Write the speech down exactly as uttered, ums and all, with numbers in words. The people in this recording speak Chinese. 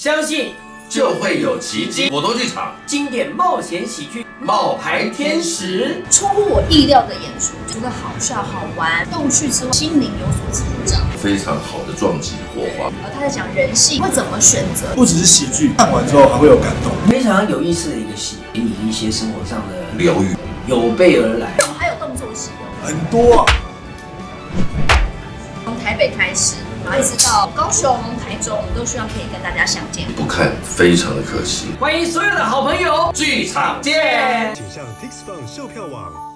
相信就会有奇迹。果陀剧场经典冒险喜剧《冒牌天使》，出乎我意料的演出，除了好笑好玩、逗趣之外，心灵有所成长，非常好的撞击火花。而他在讲人性会怎么选择，不只是喜剧，看完之后还会有感动，非常有意思的一个戏，给你一些生活上的疗愈，有备而来。还有动作戏，很多啊。 从台北开始，然后一直到高雄、台中，我们都希望可以跟大家相见。不看非常的可惜。欢迎所有的好朋友，剧场见！请上 Tix Fun 售票网。